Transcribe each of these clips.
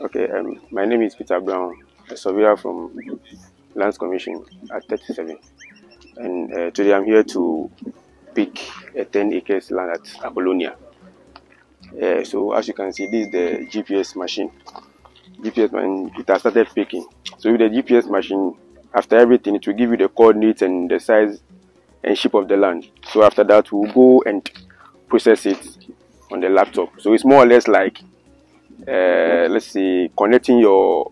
Okay, my name is Peter Brown, a surveyor from Lands Commission at 37. And today I'm here to pick a 10 acres land at Apollonia. So as you can see, this is the GPS machine. It has started picking. So with the GPS machine, after everything, it will give you the coordinates and the size and shape of the land. So after that, we'll go and process it on the laptop. So it's more or less like, let's say, connecting your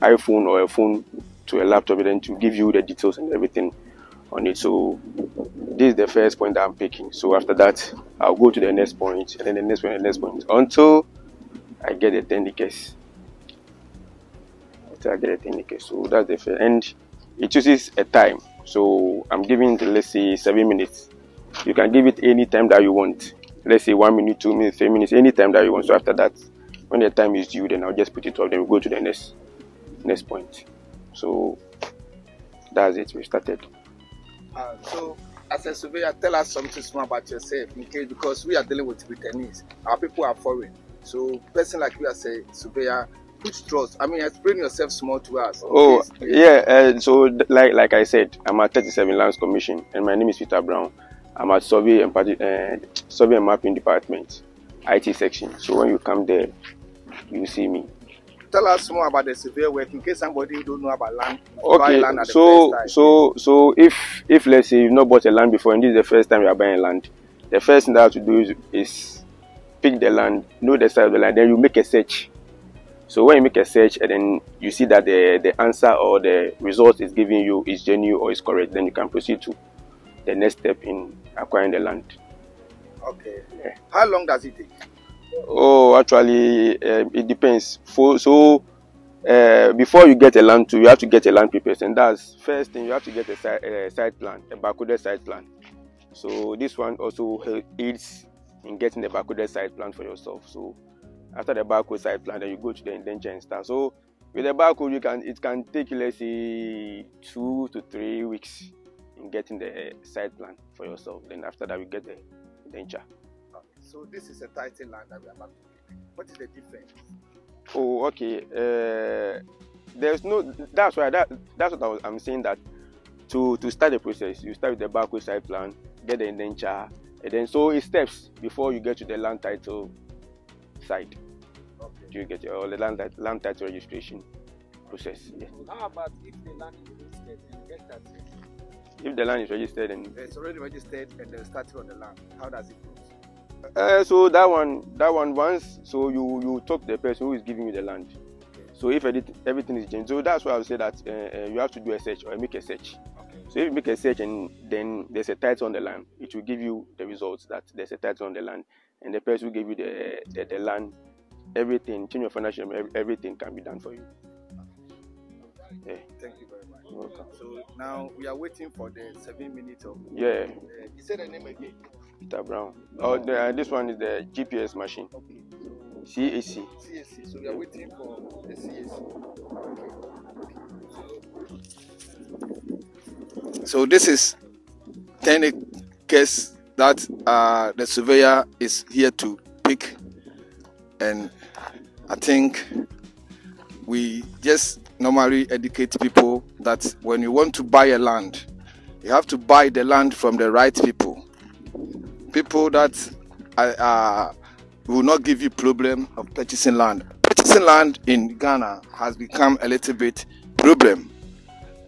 iPhone or a phone to a laptop, and then to give you the details and everything on it. So this is the first point that I'm picking. So after that, I'll go to the next point, and then the next one, and the next point, until I get the 10 acres. So that's the first, and it chooses a time. So I'm giving it, let's say, 7 minutes. You can give it any time that you want. Let's say 1 minute, 2 minutes, 3 minutes, any time that you want. So after that, when the time is due, then I'll just put it off. Then we go to the next point. So that's it. We started. So as a surveyor, tell us something small about yourself, in case, because we are dealing with Britannies. Our people are foreign. So person like you as a surveyor, which trust? I mean, explain yourself small to us. Oh, yeah. So like I said, I'm at 37 Lands Commission, and my name is Peter Brown. I'm at Survey and Mapping Department, IT section. So when you come there, you see me. Tell us more about the survey work, in case somebody don't know about land. Okay. Land at the first time. So if let's say you've not bought a land before, and this is the first time you are buying land, the first thing that you have to do is pick the land, know the size of the land, then you make a search. So when you make a search and then you see that the answer or the result is giving you is genuine or is correct, then you can proceed to the next step in acquiring the land. Okay. Yeah. How long does it take? Oh, actually, it depends. So before you get a land too, you have to get a land papers, and that's first thing. You have to get a site plan, a barcoded site plan. So this one also aids in getting the barcoded site plan for yourself. So after the barcode site plan, then you go to the indenture and start. So with the barcode, it can take, let's say, 2 to 3 weeks. Getting the site plan for yourself, then after that we get the indenture. Okay, so this is a title land that we are about to pick. What is the difference? Oh, okay. There's no. That's why that's what I'm saying, that to start the process, you start with the barcode site plan, get the indenture, and then so it steps before you get to the land title site. Okay. You get your land title registration process. Yes. How about if the land is registered and get that? If the land is registered, and it's already registered, and then started on the land, how does it go? So that one once, so you talk to the person who is giving you the land. Okay. So if everything is changed, so that's why I would say that you have to do a search or make a search. Okay. So if you make a search and then there's a title on the land, it will give you the results that there's a title on the land, and the person who gave you the land, everything, change of financial, everything can be done for you. Yeah. Thank you very much. Welcome. So now we are waiting for the 7 minutes of. Yeah. You said the name again. Peter Brown. Oh, this one is the GPS machine. Okay. So CAC. CAC. So we are waiting for the CAC. So this is 10 acres that the surveyor is here to pick, and I think we just normally educate people that when you want to buy a land, you have to buy the land from the right people. People that will not give you problem of purchasing land. Purchasing land in Ghana has become a little bit problem,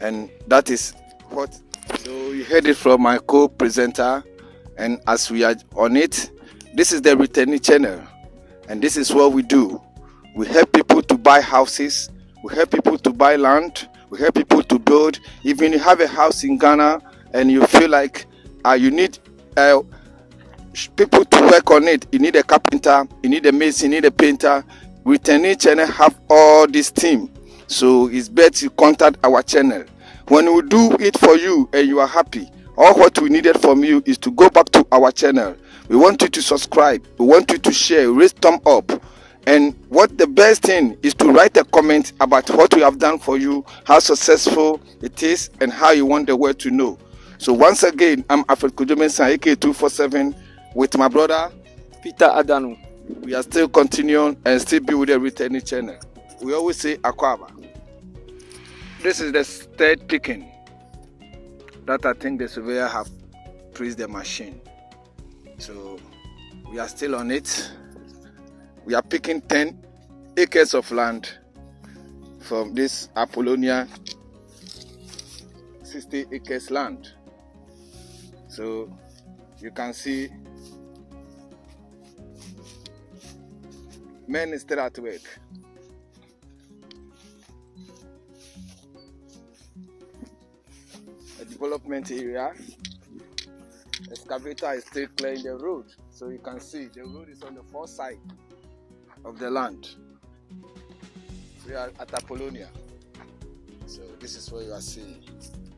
and that is what. So you heard it from my co-presenter, and as we are on it, this is the Returning Channel, and this is what we do. We help people to buy houses. We help people to buy land. We help people to build. Even you have a house in Ghana and you feel like you need people to work on it. You need a carpenter. You need a mason. You need a painter. We channel have all this team. So it's better you contact our channel. When we do it for you and you are happy, all what we needed from you is to go back to our channel. We want you to subscribe. We want you to share. Raise thumb up. And what the best thing is to write a comment about what we have done for you, how successful it is, and how you want the world to know. So once again, I'm Afel Kudomensan, AK247, with my brother Peter Adanu. We are still continuing and still building the Returning Channel. we always say Akwaba. This is the third picking that I think the surveyor have praised the machine. So we are still on it. We are picking 10 acres of land from this Apollonia 60 acres land. So you can see men is still at work. A development area. Excavator is still clearing the road. So you can see the road is on the far side of the land. We are at Apollonia. So this is what you are seeing.